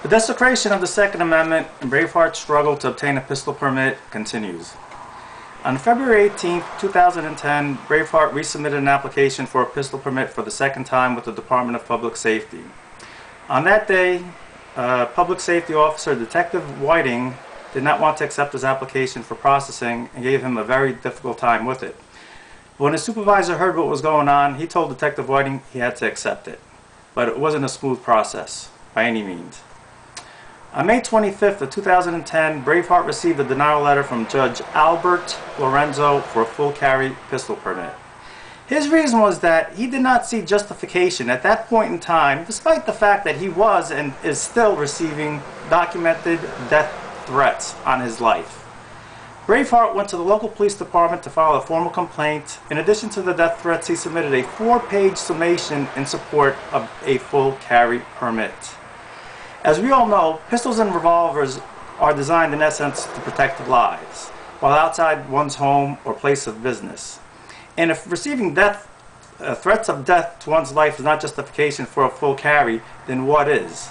The desecration of the Second Amendment and Braveheart's struggle to obtain a pistol permit continues. On February 18, 2010, Braveheart resubmitted an application for a pistol permit for the second time with the Department of Public Safety. On that day, Public Safety Officer Detective Whiting did not want to accept his application for processing and gave him a very difficult time with it. But when his supervisor heard what was going on, he told Detective Whiting he had to accept it. But it wasn't a smooth process, by any means. On May 25th of 2010, Braveheart received a denial letter from Judge Albert Lorenzo for a full carry pistol permit. His reason was that he did not see justification at that point in time, despite the fact that he was and is still receiving documented death threats on his life. Braveheart went to the local police department to file a formal complaint. In addition to the death threats, he submitted a 4-page summation in support of a full carry permit. As we all know, pistols and revolvers are designed in essence to protect lives while outside one's home or place of business. And if receiving threats of death to one's life is not justification for a full carry, then what is?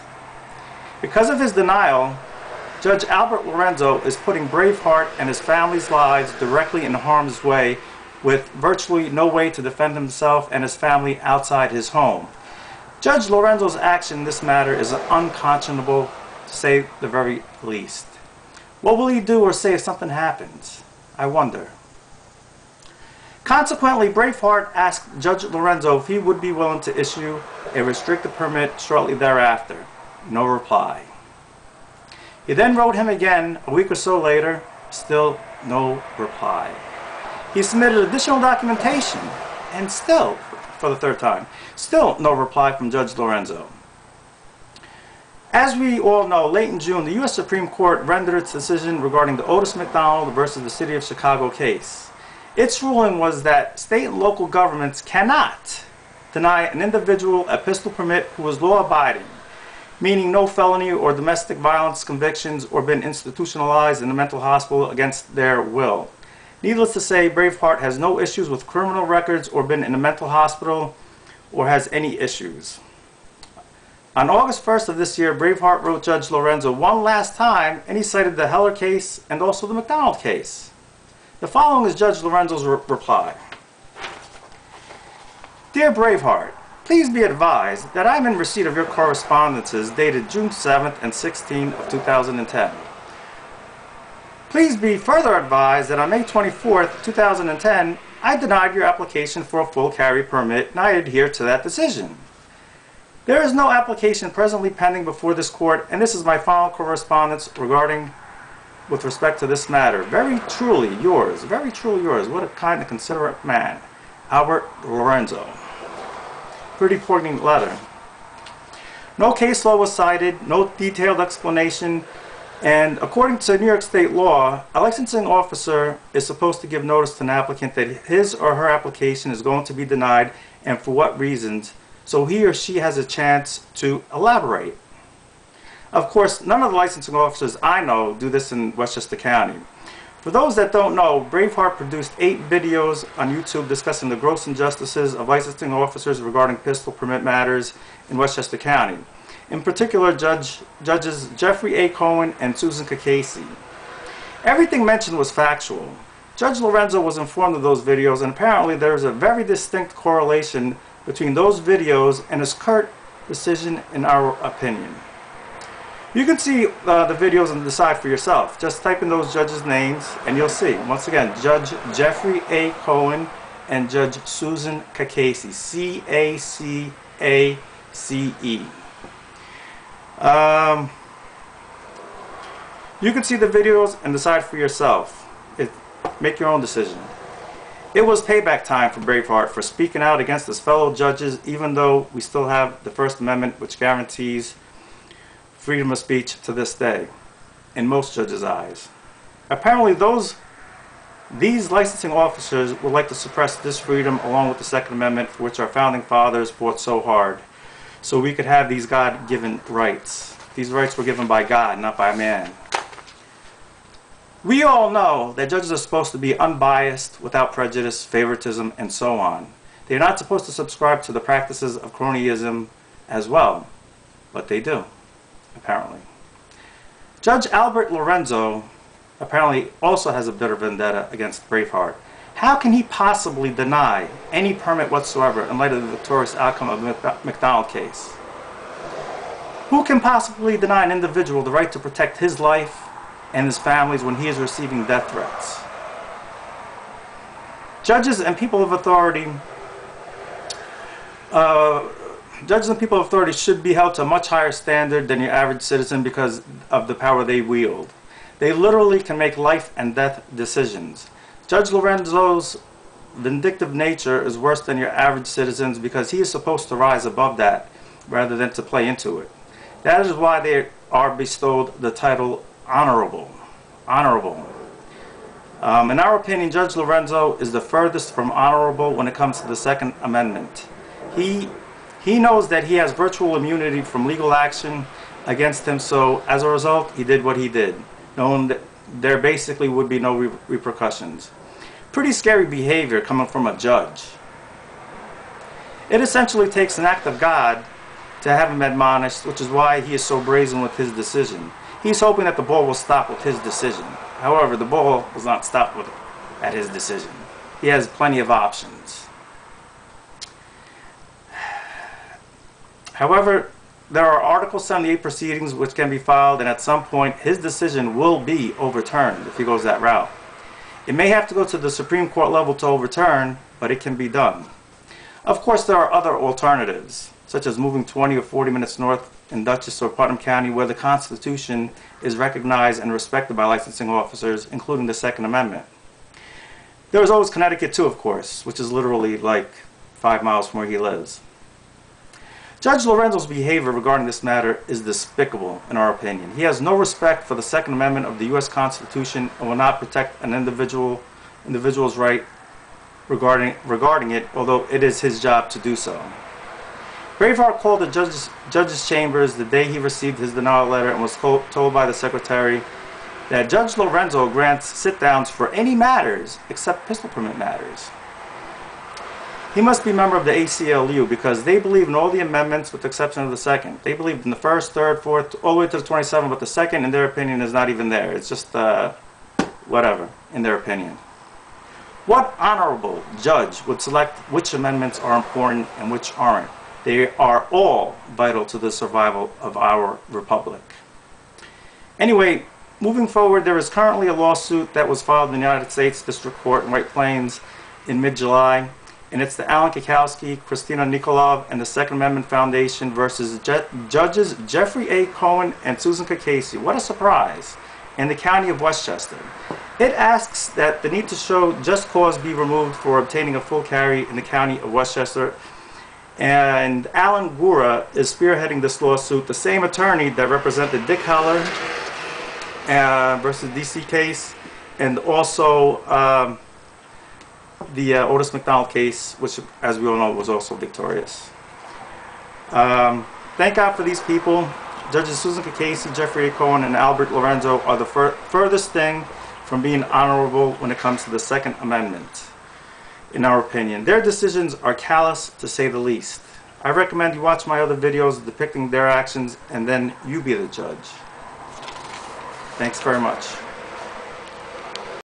Because of his denial, Judge Albert Lorenzo is putting Braveheart and his family's lives directly in harm's way with virtually no way to defend himself and his family outside his home. Judge Lorenzo's action in this matter is unconscionable, to say the very least. What will he do or say if something happens? I wonder. Consequently, Braveheart asked Judge Lorenzo if he would be willing to issue a restricted permit shortly thereafter. No reply. He then wrote him again a week or so later. Still no reply. He submitted additional documentation, and still, for the third time, still no reply from Judge Lorenzo. As we all know, late in June, the U.S. Supreme Court rendered its decision regarding the Otis McDonald versus the City of Chicago case. Its ruling was that state and local governments cannot deny an individual a pistol permit who is law-abiding, meaning no felony or domestic violence convictions or been institutionalized in a mental hospital against their will. Needless to say, Braveheart has no issues with criminal records or been in a mental hospital or has any issues. On August 1st of this year, Braveheart wrote Judge Lorenzo one last time, and he cited the Heller case and also the McDonald case. The following is Judge Lorenzo's reply. Dear Braveheart, please be advised that I am in receipt of your correspondences dated June 7th and 16th of 2010. Please be further advised that on May 24th, 2010, I denied your application for a full carry permit, and I adhere to that decision. There is no application presently pending before this court, and this is my final correspondence with respect to this matter. Very truly yours, very truly yours. What a kind and considerate man, Albert Lorenzo. Pretty poignant letter. No case law was cited, no detailed explanation. And according to New York State law, a licensing officer is supposed to give notice to an applicant that his or her application is going to be denied and for what reasons, so he or she has a chance to elaborate. Of course, none of the licensing officers I know do this in Westchester County. For those that don't know, Braveheart produced 8 videos on YouTube discussing the gross injustices of licensing officers regarding pistol permit matters in Westchester County. In particular, Judges Jeffrey A. Cohen and Susan Cacace. Everything mentioned was factual. Judge Lorenzo was informed of those videos, and apparently there is a very distinct correlation between those videos and his curt decision, in our opinion. You can see the videos and decide for yourself. Just type in those judges' names, and you'll see. Once again, Judge Jeffrey A. Cohen and Judge Susan Cacace. C-A-C-A-C-E. You can see the videos and decide for yourself. Make your own decision. It was payback time for Braveheart for speaking out against his fellow judges, even though we still have the First Amendment, which guarantees freedom of speech to this day, in most judges' eyes. Apparently these licensing officers would like to suppress this freedom along with the Second Amendment, for which our founding fathers fought so hard. So we could have these God-given rights. These rights were given by God, not by man. We all know that judges are supposed to be unbiased, without prejudice, favoritism, and so on. They are not supposed to subscribe to the practices of cronyism as well, but they do, apparently. Judge Albert Lorenzo apparently also has a bitter vendetta against Braveheart. How can he possibly deny any permit whatsoever in light of the victorious outcome of the McDonald case? Who can possibly deny an individual the right to protect his life and his family's when he is receiving death threats? Judges and people of authority should be held to a much higher standard than your average citizen because of the power they wield. They literally can make life and death decisions. Judge Lorenzo's vindictive nature is worse than your average citizen's because he is supposed to rise above that rather than to play into it. That is why they are bestowed the title Honorable. In our opinion, Judge Lorenzo is the furthest from honorable when it comes to the Second Amendment. He knows that he has virtual immunity from legal action against him, so as a result, he did what he did, knowing that there basically would be no repercussions. Pretty scary behavior coming from a judge. It essentially takes an act of God to have him admonished, which is why he is so brazen with his decision. He's hoping that the ball will stop with his decision. However, the ball was not stopped at his decision. He has plenty of options. However, there are Article 78 proceedings which can be filed, and at some point his decision will be overturned if he goes that route. It may have to go to the Supreme Court level to overturn, but it can be done. Of course, there are other alternatives, such as moving 20 or 40 minutes north in Dutchess or Putnam County, where the Constitution is recognized and respected by licensing officers, including the Second Amendment. There is always Connecticut too, of course, which is literally like 5 miles from where he lives. Judge Lorenzo's behavior regarding this matter is despicable, in our opinion. He has no respect for the Second Amendment of the U.S. Constitution and will not protect an individual's right regarding it, although it is his job to do so. Braveheart called the judge's chambers the day he received his denial letter and was told by the secretary that Judge Lorenzo grants sit-downs for any matters except pistol permit matters. He must be a member of the ACLU because they believe in all the amendments with the exception of the second. They believed in the first, third, fourth, all the way to the 27th, but the second, in their opinion, is not even there. It's just whatever, in their opinion. What honorable judge would select which amendments are important and which aren't? They are all vital to the survival of our republic. Anyway, moving forward, there is currently a lawsuit that was filed in the United States District Court in White Plains in mid-July. And it's the Alan Kikowski, Christina Nikolov, and the Second Amendment Foundation versus Judges Jeffrey A. Cohen and Susan Cacace. What a surprise! In the county of Westchester. It asks that the need to show just cause be removed for obtaining a full carry in the county of Westchester. And Alan Gura is spearheading this lawsuit, the same attorney that represented Dick Heller versus DC case, and also the Otis McDonald case, which, as we all know, was also victorious. Thank God for these people. Judges Susan Cacace, Jeffrey A. Cohen, and Albert Lorenzo are the furthest thing from being honorable when it comes to the Second Amendment, in our opinion. Their decisions are callous, to say the least. I recommend you watch my other videos depicting their actions, and then you be the judge. Thanks very much.